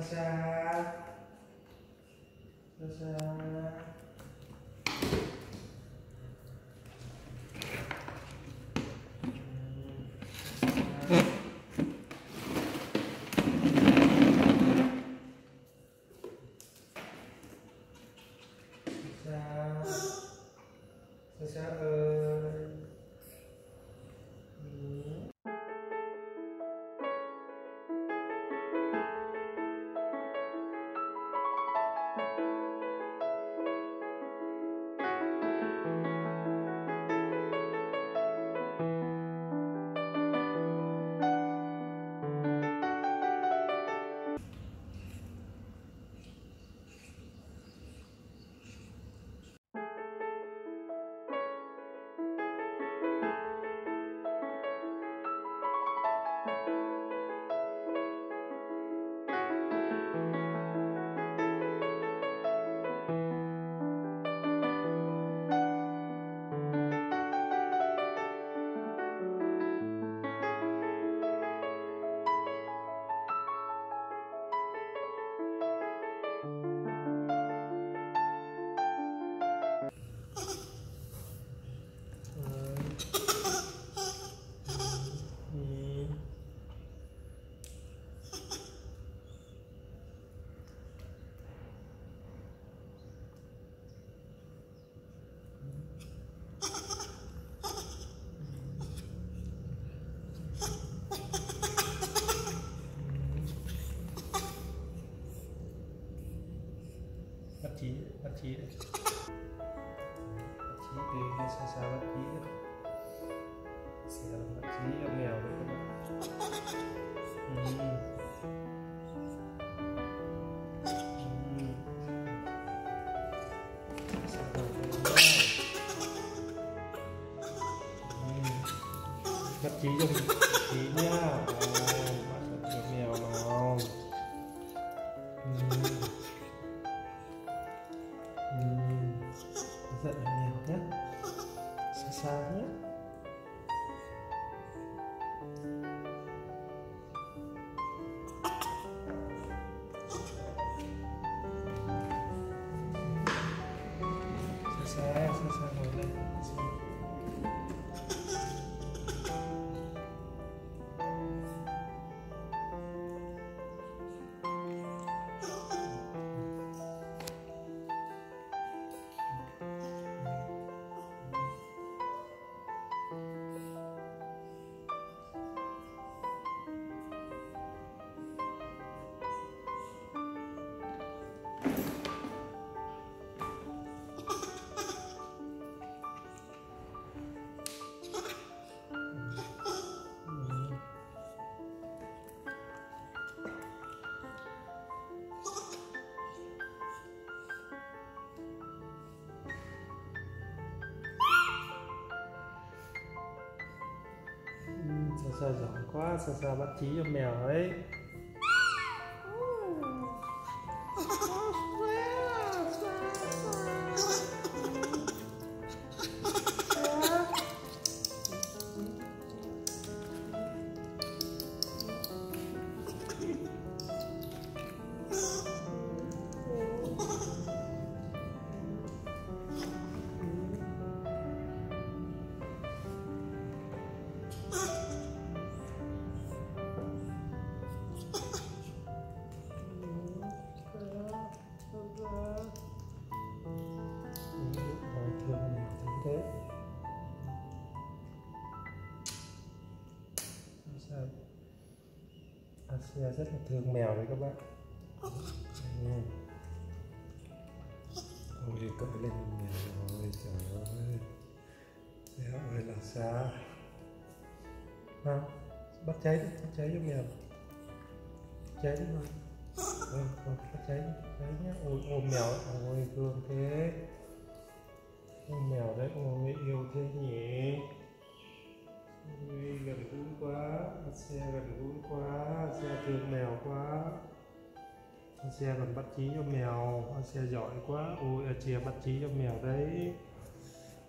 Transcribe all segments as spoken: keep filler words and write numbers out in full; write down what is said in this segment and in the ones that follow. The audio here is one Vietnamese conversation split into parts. Bắt chí đấy. Bắt chí từ cái xa xa bắt chí đấy. Sẽ bắt chí ở mèo đấy các bạn. Ừ. Bắt chí cho mình. Bắt chí nhá. Bắt được mèo nào. Ừ. Giận mèo nhé, xa xa nhé. Xa xa, xa xa ngồi đây. Sao sao giỏi quá, sao sao bắt chí cho mèo ấy. Asher rất là thương mèo đấy các bạn. Ôi cõi lên mèo rồi, trời ơi. Mèo ơi là xa. Nào, bắt cháy đi, bắt cháy cho mèo. Cháy đi mà. Ôi, ôi, bắt cháy đi, bắt cháy nhá. Ôi, ôm mèo đấy, ôi thương thế. Ôm mèo đấy, ôi yêu thế nhỉ. Ui, gần gũi quá, Asher gần gũi quá, Asher thương mèo quá. Asher còn bắt chí cho mèo, Asher giỏi quá. Ôi, Asher bắt chí cho mèo đấy.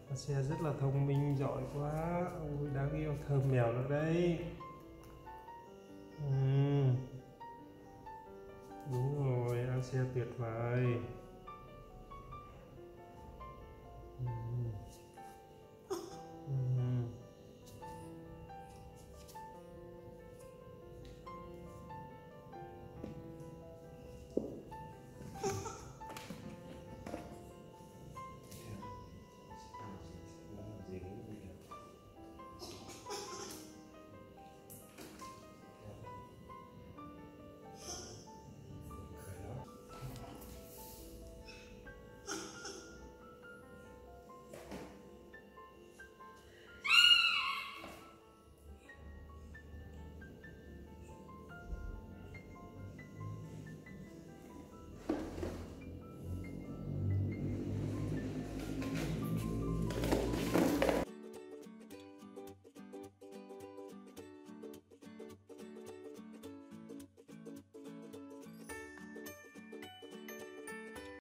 Asher rất là thông minh, giỏi quá. Ôi, đáng yêu, thơm mèo nữa đấy. Ừ. Đúng. xe tuyệt vời.